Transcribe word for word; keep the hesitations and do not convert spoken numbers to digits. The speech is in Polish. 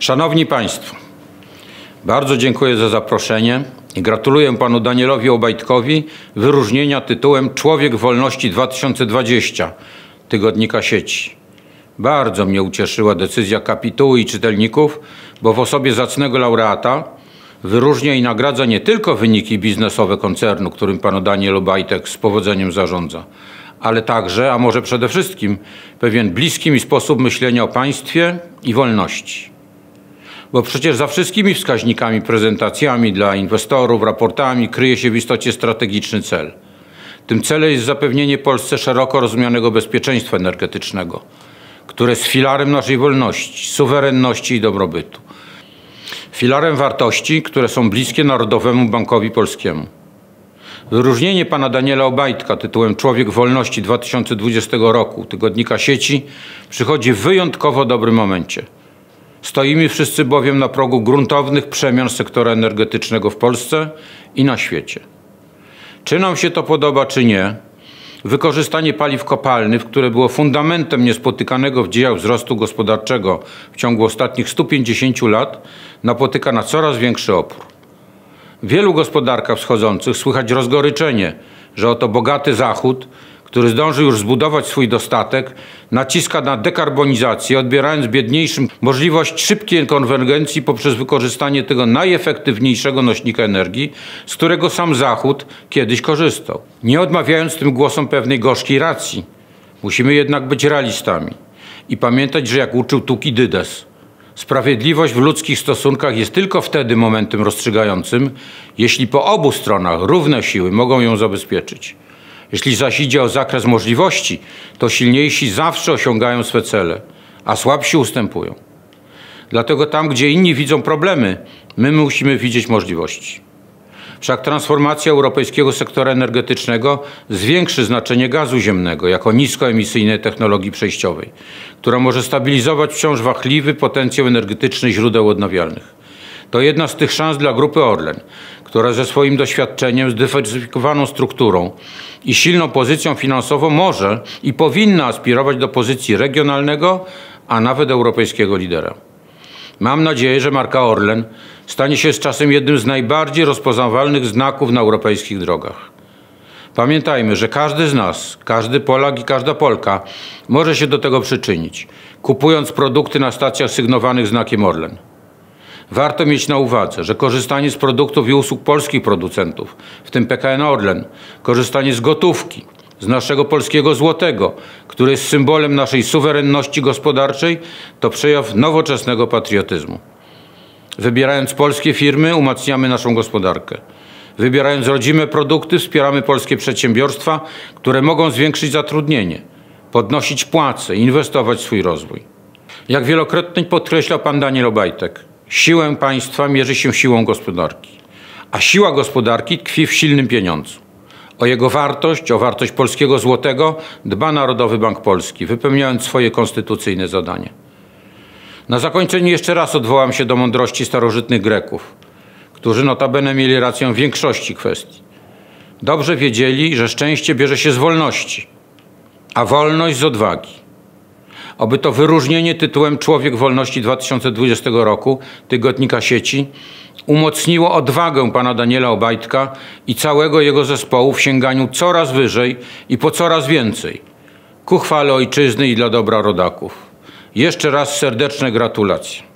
Szanowni Państwo, bardzo dziękuję za zaproszenie i gratuluję Panu Danielowi Obajtkowi wyróżnienia tytułem Człowiek Wolności dwa tysiące dwadzieścia Tygodnika Sieci. Bardzo mnie ucieszyła decyzja kapitułu i czytelników, bo w osobie zacnego laureata wyróżnia i nagradza nie tylko wyniki biznesowe koncernu, którym Pan Daniel Obajtek z powodzeniem zarządza, ale także, a może przede wszystkim, pewien bliski mi sposób myślenia o państwie i wolności. Bo przecież za wszystkimi wskaźnikami, prezentacjami dla inwestorów, raportami kryje się w istocie strategiczny cel. Tym celem jest zapewnienie Polsce szeroko rozumianego bezpieczeństwa energetycznego, które jest filarem naszej wolności, suwerenności i dobrobytu. Filarem wartości, które są bliskie Narodowemu Bankowi Polskiemu. Wyróżnienie Pana Daniela Obajtka tytułem Człowiek Wolności dwa tysiące dwudziestego roku Tygodnika Sieci przychodzi w wyjątkowo dobrym momencie. Stoimy wszyscy bowiem na progu gruntownych przemian sektora energetycznego w Polsce i na świecie. Czy nam się to podoba, czy nie, wykorzystanie paliw kopalnych, które było fundamentem niespotykanego w dziejach wzrostu gospodarczego w ciągu ostatnich stu pięćdziesięciu lat, napotyka na coraz większy opór. W wielu gospodarkach wschodzących słychać rozgoryczenie, że oto bogaty Zachód, który zdążył już zbudować swój dostatek, naciska na dekarbonizację, odbierając biedniejszym możliwość szybkiej konwergencji poprzez wykorzystanie tego najefektywniejszego nośnika energii, z którego sam Zachód kiedyś korzystał. Nie odmawiając tym głosom pewnej gorzkiej racji, musimy jednak być realistami i pamiętać, że jak uczył Tukidydes, sprawiedliwość w ludzkich stosunkach jest tylko wtedy momentem rozstrzygającym, jeśli po obu stronach równe siły mogą ją zabezpieczyć. Jeśli zaś idzie o zakres możliwości, to silniejsi zawsze osiągają swe cele, a słabsi ustępują. Dlatego tam, gdzie inni widzą problemy, my musimy widzieć możliwości. Wszak transformacja europejskiego sektora energetycznego zwiększy znaczenie gazu ziemnego jako niskoemisyjnej technologii przejściowej, która może stabilizować wciąż wahliwy potencjał energetyczny źródeł odnawialnych. To jedna z tych szans dla Grupy Orlen, która ze swoim doświadczeniem, zdywersyfikowaną strukturą i silną pozycją finansową może i powinna aspirować do pozycji regionalnego, a nawet europejskiego lidera. Mam nadzieję, że marka Orlen stanie się z czasem jednym z najbardziej rozpoznawalnych znaków na europejskich drogach. Pamiętajmy, że każdy z nas, każdy Polak i każda Polka może się do tego przyczynić, kupując produkty na stacjach sygnowanych znakiem Orlen. Warto mieć na uwadze, że korzystanie z produktów i usług polskich producentów, w tym P K N Orlen, korzystanie z gotówki, z naszego polskiego złotego, który jest symbolem naszej suwerenności gospodarczej, to przejaw nowoczesnego patriotyzmu. Wybierając polskie firmy, umacniamy naszą gospodarkę. Wybierając rodzime produkty, wspieramy polskie przedsiębiorstwa, które mogą zwiększyć zatrudnienie, podnosić płace, inwestować w swój rozwój. Jak wielokrotnie podkreślał pan Daniel Obajtek, siłę państwa mierzy się siłą gospodarki, a siła gospodarki tkwi w silnym pieniądzu. O jego wartość, o wartość polskiego złotego dba Narodowy Bank Polski, wypełniając swoje konstytucyjne zadanie. Na zakończenie jeszcze raz odwołam się do mądrości starożytnych Greków, którzy notabene mieli rację w większości kwestii. Dobrze wiedzieli, że szczęście bierze się z wolności, a wolność z odwagi. Oby to wyróżnienie tytułem Człowiek Wolności dwa tysiące dwudziestego roku Tygodnika Sieci umocniło odwagę pana Daniela Obajtka i całego jego zespołu w sięganiu coraz wyżej i po coraz więcej ku chwale ojczyzny i dla dobra rodaków. Jeszcze raz serdeczne gratulacje.